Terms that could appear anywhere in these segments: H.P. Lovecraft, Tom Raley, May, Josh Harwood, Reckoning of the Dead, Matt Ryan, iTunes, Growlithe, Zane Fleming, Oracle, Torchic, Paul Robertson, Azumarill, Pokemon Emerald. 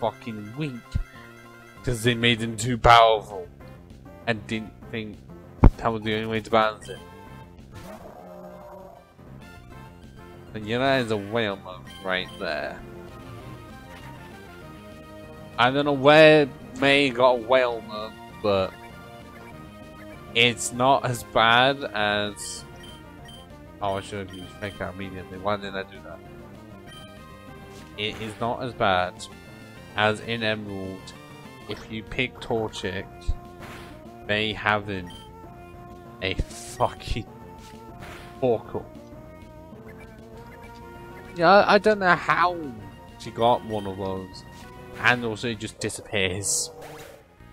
fucking weak because they made him too powerful and didn't think that was the only way to balance it. And yeah, that is a whale move right there. I don't know where May got a whale move, but it's not as bad as... Oh, I should have used Fake Out immediately. Why didn't I do that? It is not as bad as in Emerald. If you pick Torchic, they have in a fucking Oracle. Yeah, I don't know how she got one of those. And also it just disappears.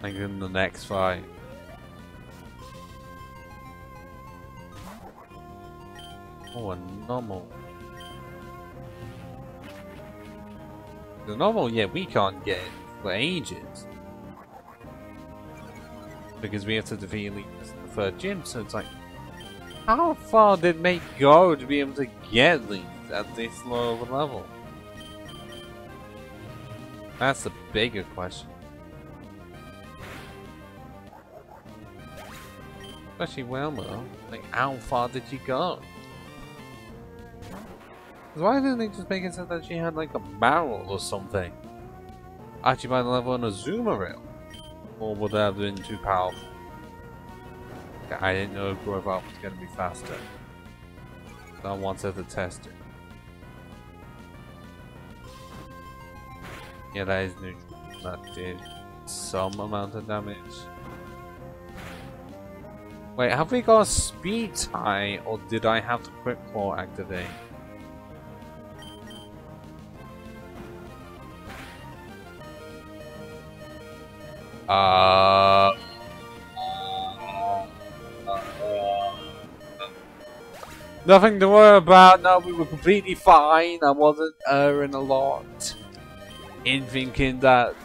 Like in the next fight. Oh, a normal. The normal, yeah, we can't get it for ages. Because we have to defeat elites in the third gym, so it's like, how far did May go to be able to get elites at this low of a level? That's the bigger question. Especially Whelmer, like, how far did she go? Why didn't they just make it so that she had like a barrel or something? Actually, by the level on Azumarill? Or would that have been too powerful? I didn't know Growlithe was going to be faster. So I wanted to test it. Yeah, that is neutral. That did some amount of damage. Wait, have we got a speed tie or did I have the Quick Claw activate? Nothing to worry about. No, we were completely fine. I wasn't erring a lot in thinking that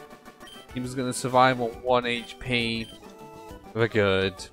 he was going to survive on 1 HP. We're good.